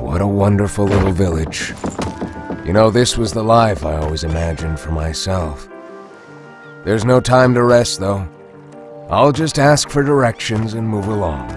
What a wonderful little village. You know, this was the life I always imagined for myself. There's no time to rest, though. I'll just ask for directions and move along.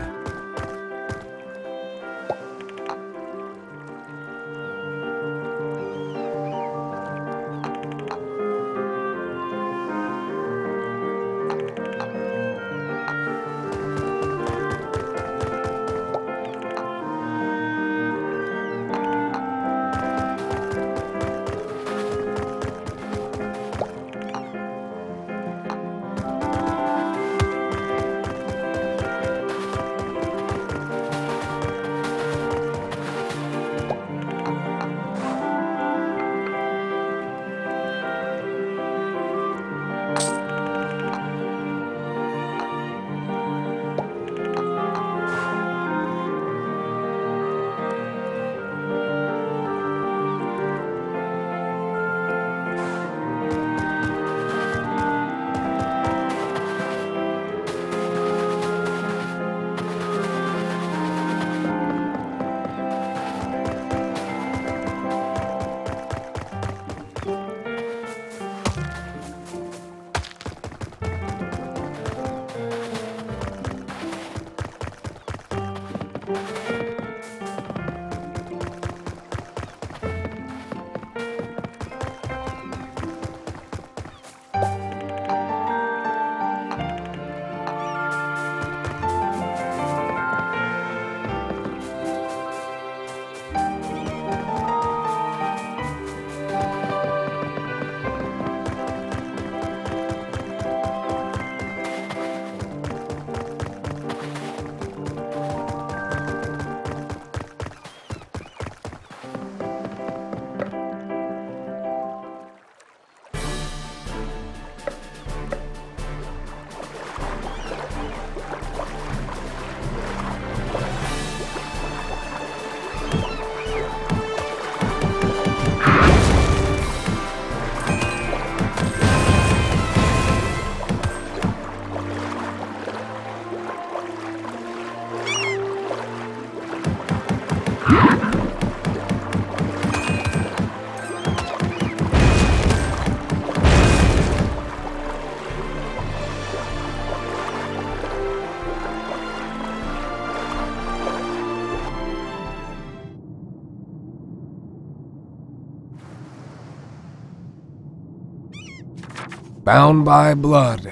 bound by blood.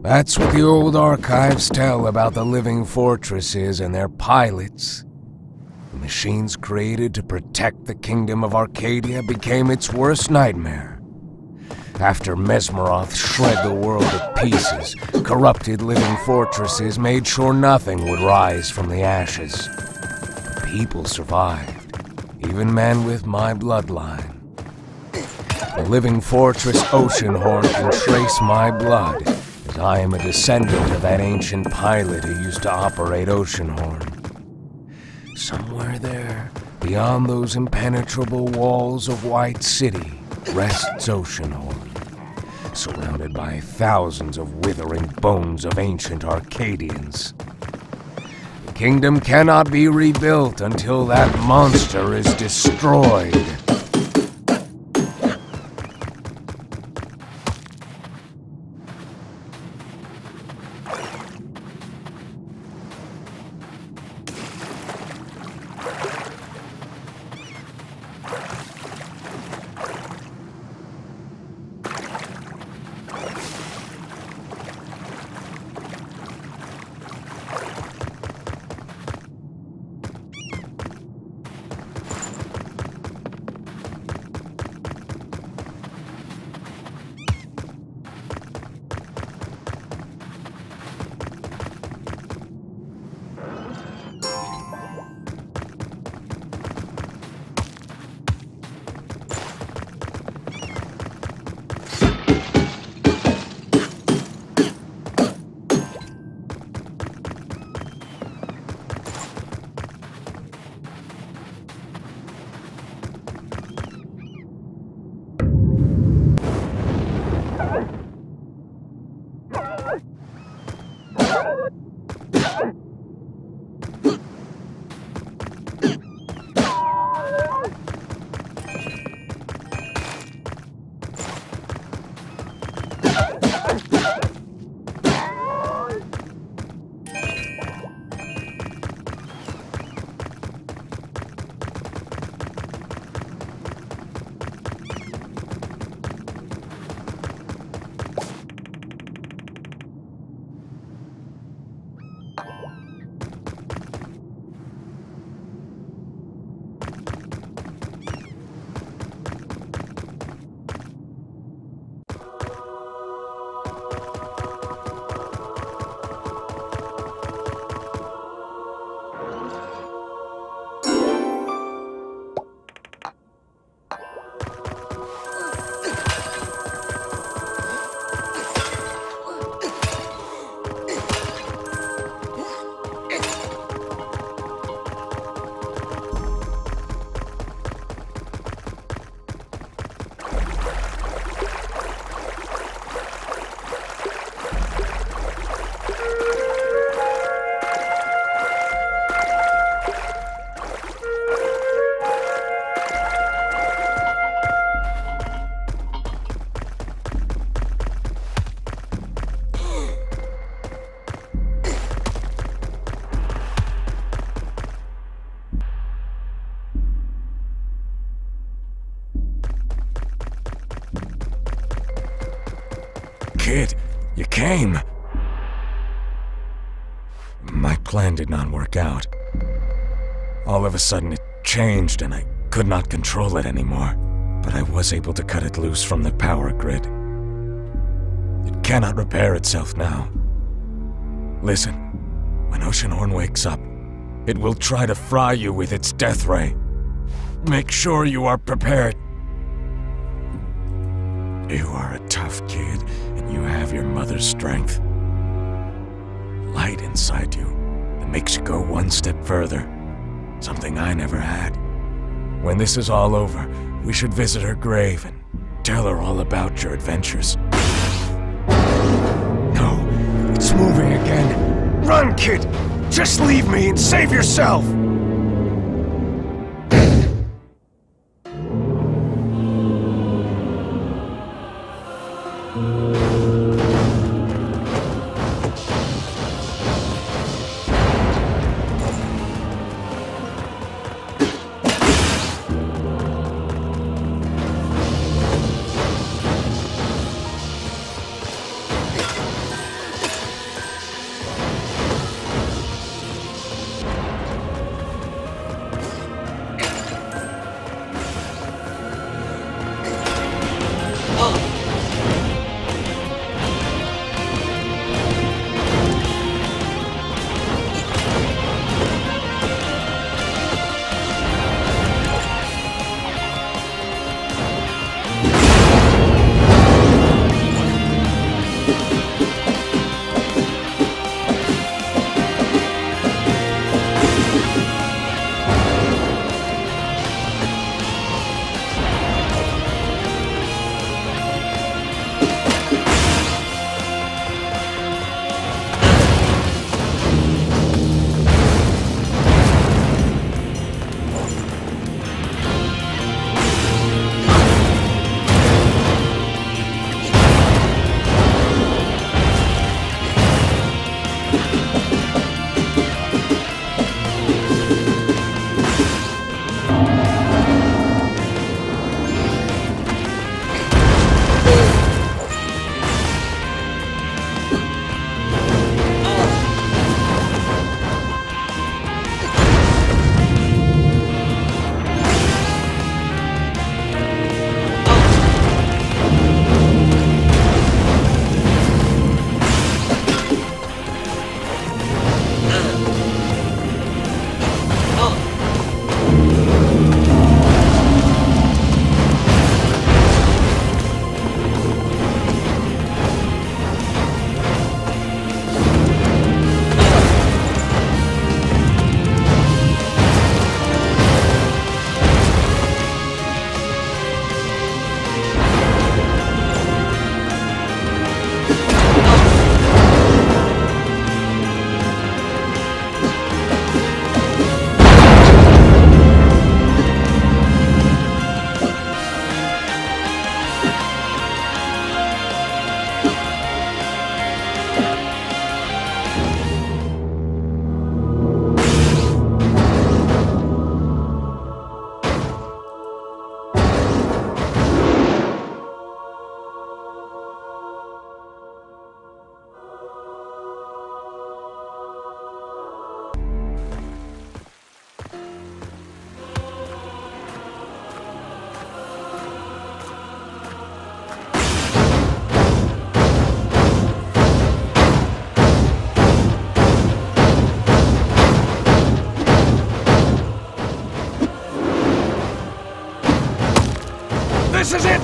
That's what the old archives tell about the living fortresses and their pilots. The machines created to protect the Kingdom of Arcadia became its worst nightmare. After Mesmeroth shred the world to pieces, corrupted living fortresses made sure nothing would rise from the ashes. But people survived, even men with my bloodline. The living fortress Oceanhorn can trace my blood, as I am a descendant of that ancient pilot who used to operate Oceanhorn. Somewhere there, beyond those impenetrable walls of White City, rests Oceanhorn, surrounded by thousands of withering bones of ancient Arcadians. The kingdom cannot be rebuilt until that monster is destroyed. Kid, you came! My plan did not work out. All of a sudden it changed and I could not control it anymore, but I was able to cut it loose from the power grid. It cannot repair itself now. Listen, when Oceanhorn wakes up, it will try to fry you with its death ray. Make sure you are prepared. You are a tough kid, and you have your mother's strength. Light inside you that makes you go one step further. Something I never had. When this is all over, we should visit her grave and tell her all about your adventures. No, it's moving again. Run, kid! Just leave me and save yourself!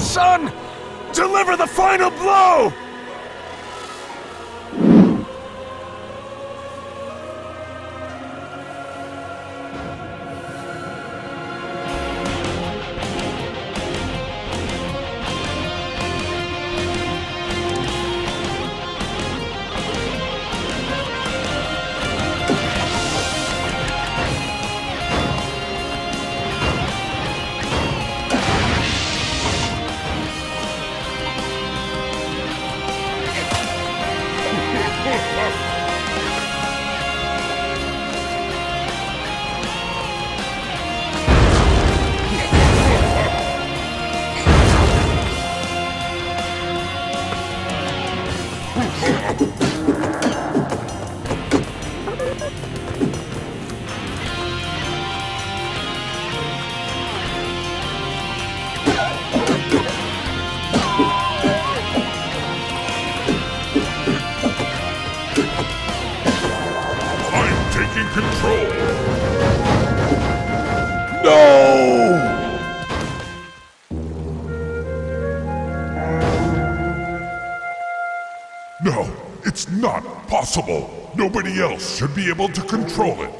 son! Deliver the final blow! No, it's not possible. Nobody else should be able to control it.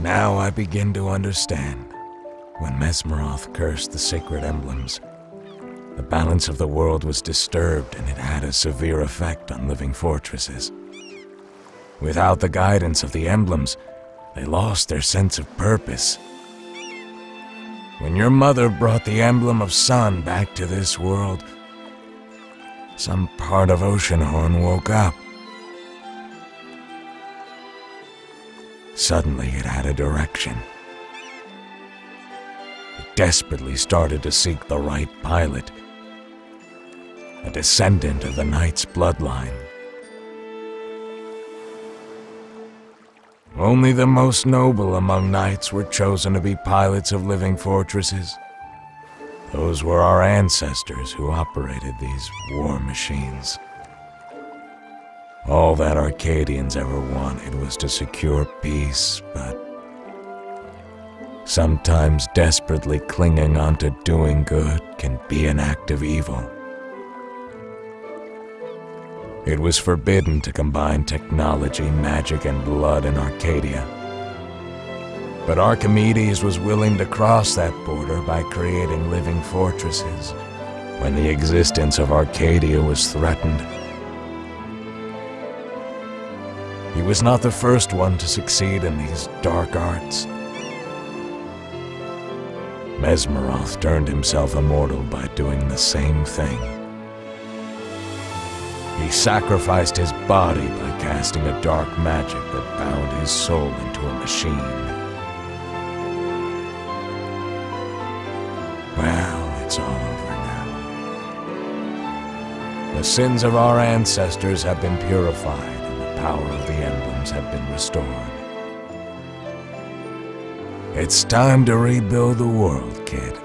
Now I begin to understand. When Mesmeroth cursed the sacred emblems, the balance of the world was disturbed and it had a severe effect on living fortresses. Without the guidance of the emblems, they lost their sense of purpose. When your mother brought the emblem of sun back to this world, some part of Oceanhorn woke up. Suddenly, it had a direction. It desperately started to seek the right pilot, a descendant of the Knight's bloodline. Only the most noble among Knights were chosen to be pilots of living fortresses. Those were our ancestors who operated these war machines. All that Arcadians ever wanted was to secure peace, but sometimes desperately clinging onto doing good can be an act of evil. It was forbidden to combine technology, magic, and blood in Arcadia. But Archimedes was willing to cross that border by creating living fortresses when the existence of Arcadia was threatened. He was not the first one to succeed in these dark arts. Mesmeroth turned himself immortal by doing the same thing. He sacrificed his body by casting a dark magic that bound his soul into a machine. Well, it's all over now. The sins of our ancestors have been purified. The power of the emblems have been restored. It's time to rebuild the world, kid.